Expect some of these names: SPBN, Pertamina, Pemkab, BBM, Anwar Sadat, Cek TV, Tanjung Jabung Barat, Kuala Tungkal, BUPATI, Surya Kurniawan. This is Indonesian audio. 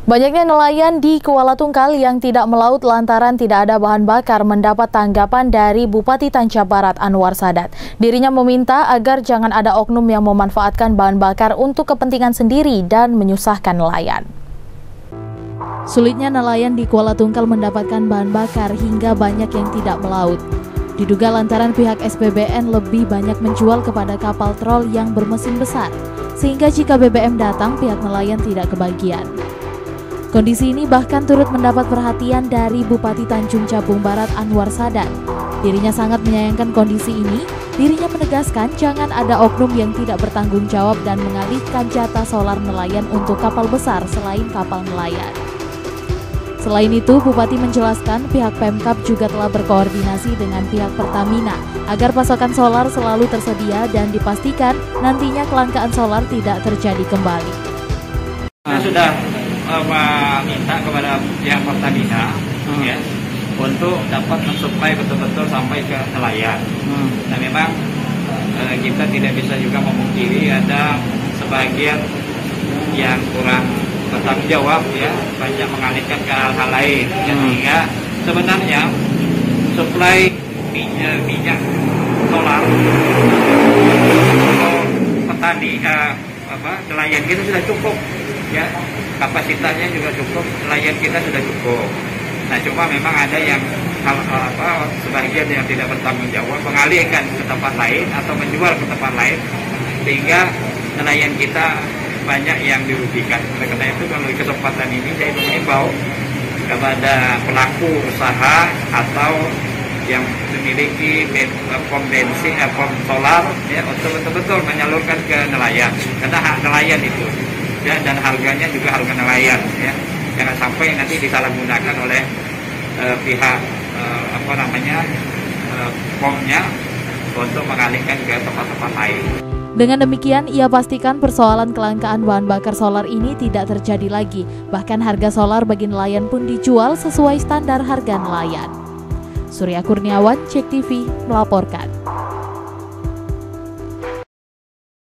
Banyaknya nelayan di Kuala Tungkal yang tidak melaut lantaran tidak ada bahan bakar mendapat tanggapan dari Bupati Tanjung Barat Anwar Sadat. Dirinya meminta agar jangan ada oknum yang memanfaatkan bahan bakar untuk kepentingan sendiri dan menyusahkan nelayan. Sulitnya nelayan di Kuala Tungkal mendapatkan bahan bakar hingga banyak yang tidak melaut. Diduga lantaran pihak SPBN lebih banyak menjual kepada kapal trol yang bermesin besar, sehingga jika BBM datang pihak nelayan tidak kebagian. Kondisi ini bahkan turut mendapat perhatian dari Bupati Tanjung Jabung Barat Anwar Sadat. Dirinya sangat menyayangkan kondisi ini. Dirinya menegaskan jangan ada oknum yang tidak bertanggung jawab dan mengalihkan jatah solar nelayan untuk kapal besar selain kapal nelayan. Selain itu, Bupati menjelaskan pihak Pemkab juga telah berkoordinasi dengan pihak Pertamina agar pasokan solar selalu tersedia dan dipastikan nantinya kelangkaan solar tidak terjadi kembali. Sudah minta kepada pihak Pertamina ya, untuk dapat mensuplai betul-betul sampai ke nelayan. Nah, memang kita tidak bisa juga memungkiri ada sebagian yang kurang bertanggung jawab ya, banyak mengalihkan ke hal-hal lain. Sehingga sebenarnya suplai minyak solar untuk petani nelayan kita sudah cukup ya. Kapasitasnya juga cukup, nelayan kita sudah cukup. Nah, cuma memang ada yang sebagian yang tidak bertanggung jawab mengalihkan ke tempat lain atau menjual ke tempat lain, sehingga nelayan kita banyak yang dirugikan. Oleh karena itu, melalui kesempatan ini saya mengimbau kepada pelaku usaha atau yang memiliki pom solar ya, untuk betul-betul menyalurkan ke nelayan, karena hak nelayan itu. Ya, dan harganya juga harga nelayan ya, jangan sampai nanti disalahgunakan oleh pihak pomnya untuk mengalihkan ke tempat-tempat lain. Dengan demikian ia pastikan persoalan kelangkaan bahan bakar solar ini tidak terjadi lagi, bahkan harga solar bagi nelayan pun dijual sesuai standar harga nelayan. Surya Kurniawan, Cek TV melaporkan.